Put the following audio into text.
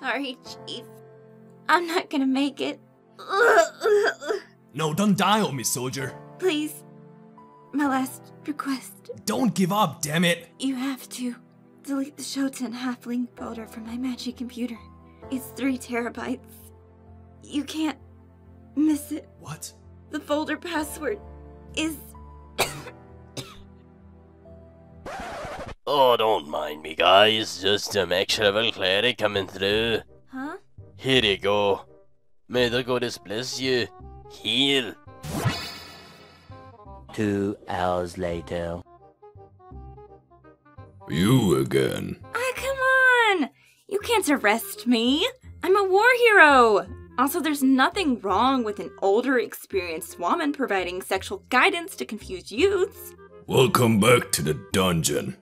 Sorry, Chief. I'm not gonna make it. No, don't die on me, soldier. Please. My last request. Don't give up, damn it. You have to delete the Shoten Halfling folder from my magic computer. It's 3 TB. You can't miss it. What? The folder password is... Oh, don't mind me, guys. Just a max-level cleric coming through. Huh? Here you go. May the goddess bless you. Heal. 2 hours later. You again. Ah, come on! You can't arrest me. I'm a war hero. Also, there's nothing wrong with an older, experienced woman providing sexual guidance to confused youths. Welcome back to the dungeon.